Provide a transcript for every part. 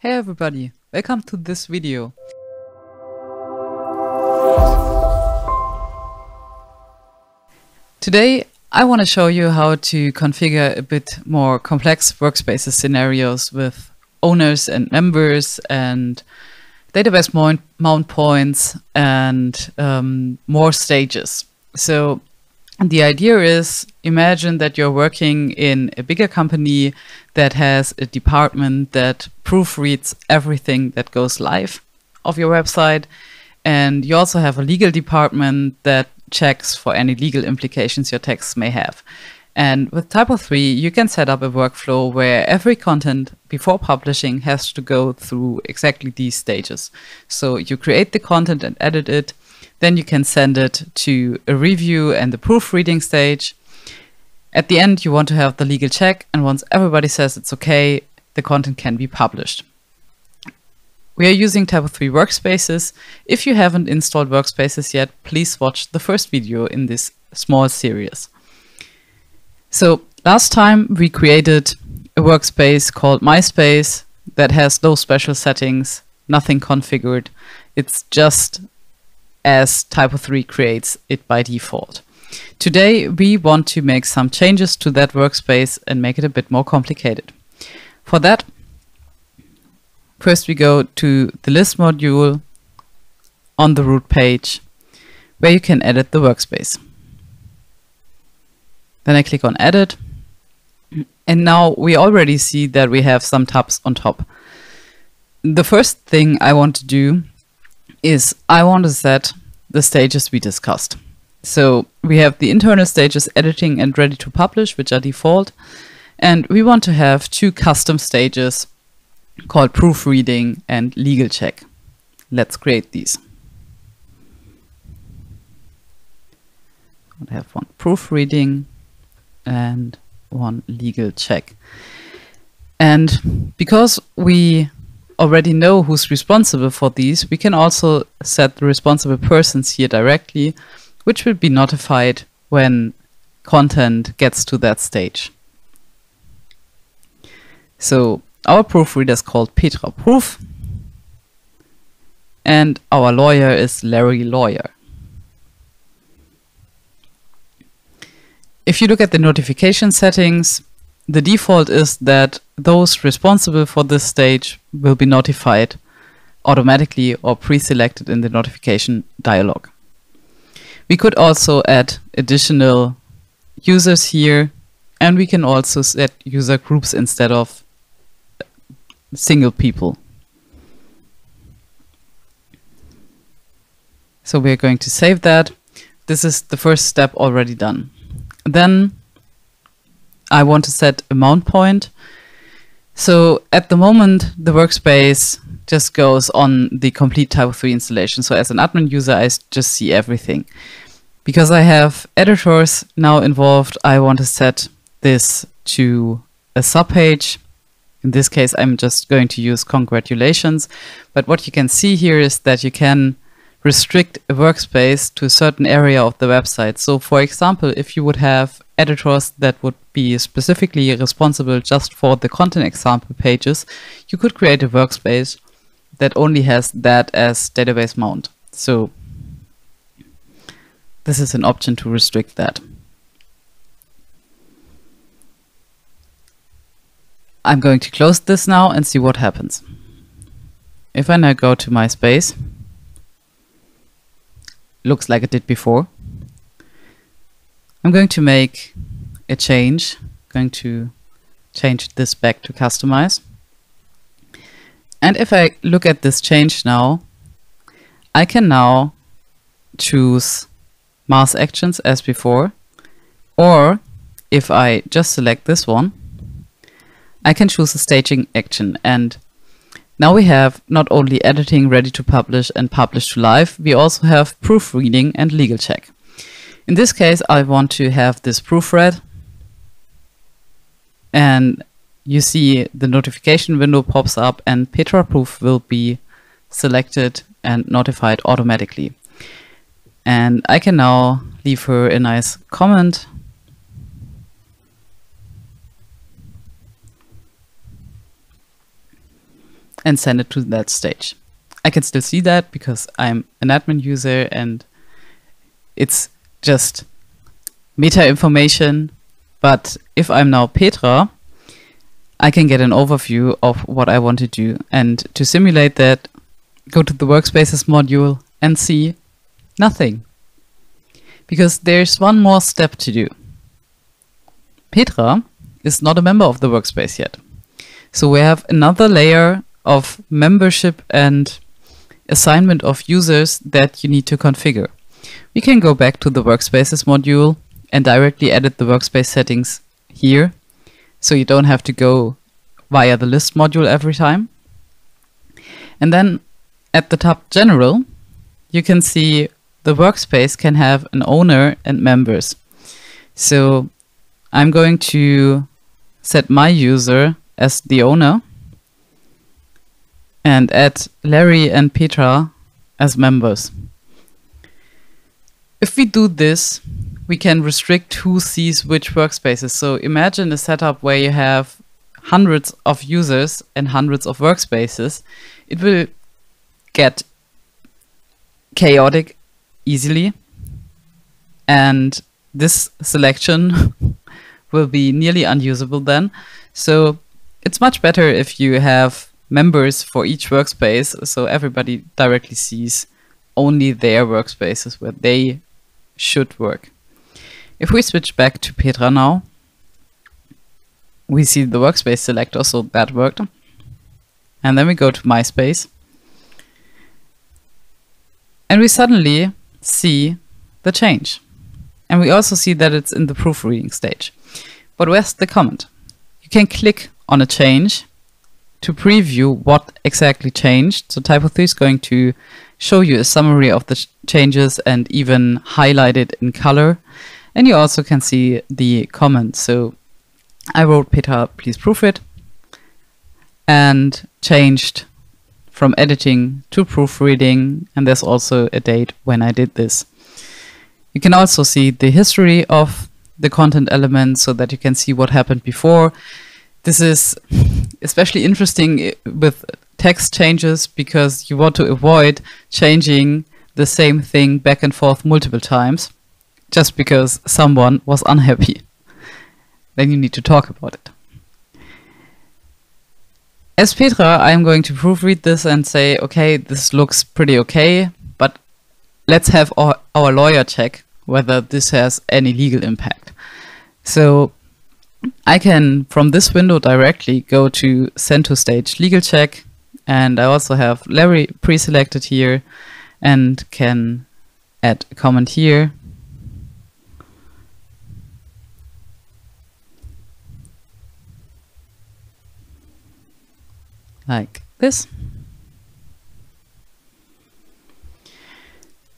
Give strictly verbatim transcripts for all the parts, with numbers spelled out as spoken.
Hey everybody, welcome to this video. Today I want to show you how to configure a bit more complex workspaces scenarios with owners and members and database mount points and um, more stages. So the idea is, imagine that you're working in a bigger company that has a department that proofreads everything that goes live of your website. And you also have a legal department that checks for any legal implications your texts may have. And with T Y P O three, you can set up a workflow where every content before publishing has to go through exactly these stages. So you create the content and edit it. Then you can send it to a review and the proofreading stage. At the end, you want to have the legal check, and once everybody says it's okay, the content can be published. We are using T Y P O three Workspaces. If you haven't installed Workspaces yet, please watch the first video in this small series. So last time we created a workspace called MySpace that has no special settings, nothing configured. It's just as T Y P O three creates it by default. Today, we want to make some changes to that workspace and make it a bit more complicated. For that, first we go to the list module on the root page where you can edit the workspace. Then I click on edit. And now we already see that we have some tabs on top. The first thing I want to do is I want to set the stages we discussed. So we have the internal stages editing and ready to publish, which are default. And we want to have two custom stages called proofreading and legal check. Let's create these. I have one proofreading and one legal check. And because we already know who's responsible for these, we can also set the responsible persons here directly, which will be notified when content gets to that stage. So our proofreader is called Petra Proof, and our lawyer is Larry Lawyer. If you look at the notification settings, the default is that those responsible for this stage will be notified automatically or pre-selected in the notification dialog. We could also add additional users here, and we can also set user groups instead of single people. So we're going to save that. This is the first step already done. Then I want to set a mount point. So at the moment, the workspace just goes on the complete T Y P O three installation. So as an admin user, I just see everything. Because I have editors now involved, I want to set this to a subpage. In this case, I'm just going to use congratulations. But what you can see here is that you can restrict a workspace to a certain area of the website. So for example, if you would have editors that would be specifically responsible just for the content example pages, you could create a workspace that only has that as database mount. So this is an option to restrict that. I'm going to close this now and see what happens. If I now go to MySpace, looks like it did before. I'm going to make a change. I'm going to change this back to customize. And if I look at this change now, I can now choose mass actions as before, or if I just select this one, I can choose a staging action. And now we have not only editing, ready to publish and publish to live, we also have proofreading and legal check. In this case, I want to have this proofread, and you see the notification window pops up and Petra Proof will be selected and notified automatically. And I can now leave her a nice comment. and send it to that stage. I can still see that because I'm an admin user and it's just meta information. But if I'm now Petra, I can get an overview of what I want to do. And to simulate that, go to the workspaces module and see nothing. Because there's one more step to do. Petra is not a member of the workspace yet. So we have another layer of membership and assignment of users that you need to configure. We can go back to the workspaces module and directly edit the workspace settings here. So you don't have to go via the list module every time. And then at the top general, you can see the workspace can have an owner and members. So I'm going to set my user as the owner and add Larry and Petra as members. If we do this, we can restrict who sees which workspaces. So imagine a setup where you have hundreds of users and hundreds of workspaces. It will get chaotic easily. And this selection will be nearly unusable then. So it's much better if you have members for each workspace. So everybody directly sees only their workspaces where they should work. If we switch back to Petra now, we see the workspace selector, so that worked. And then we go to MySpace. And we suddenly see the change. And we also see that it's in the proofreading stage. But where's the comment? You can click on a change to preview what exactly changed. So typo three is going to show you a summary of the ch changes and even highlight it in color. And you also can see the comments. So I wrote Petra, please proof it, and changed from editing to proofreading. And there's also a date when I did this. You can also see the history of the content element so that you can see what happened before. This is especially interesting with text changes because you want to avoid changing the same thing back and forth multiple times. Just because someone was unhappy. Then you need to talk about it. As Petra, I'm going to proofread this and say, okay, this looks pretty okay, but let's have our, our lawyer check whether this has any legal impact. So I can, from this window directly, go to send to stage legal check, and I also have Larry pre-selected here and can add a comment here. Like this.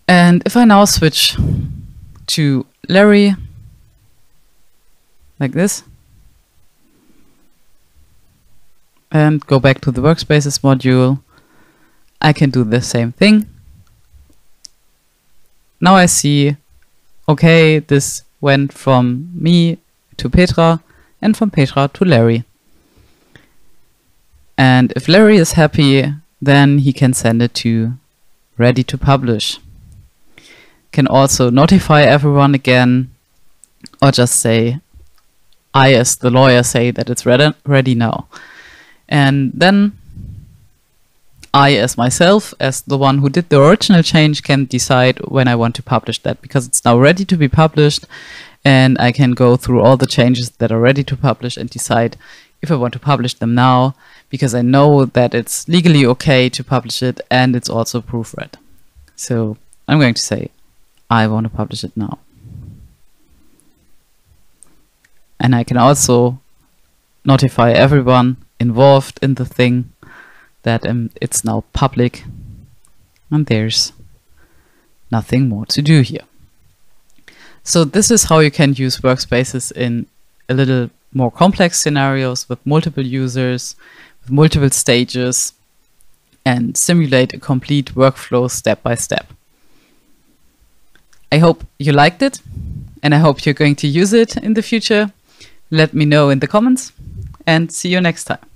And if I now switch to Larry, like this, and go back to the workspaces module, I can do the same thing. Now I see, okay, this went from me to Petra and from Petra to Larry. And if Larry is happy, then he can send it to ready to publish. Can also notify everyone again, or just say, I as the lawyer say that it's ready, ready now. And then I as myself, as the one who did the original change, can decide when I want to publish that because it's now ready to be published. And I can go through all the changes that are ready to publish and decide if I want to publish them now, because I know that it's legally okay to publish it and it's also proofread. So I'm going to say, I want to publish it now. And I can also notify everyone involved in the thing that um, it's now public and there's nothing more to do here. So this is how you can use workspaces in a little more complex scenarios with multiple users, with multiple stages, and simulate a complete workflow step by step. I hope you liked it, and I hope you're going to use it in the future. Let me know in the comments, and see you next time.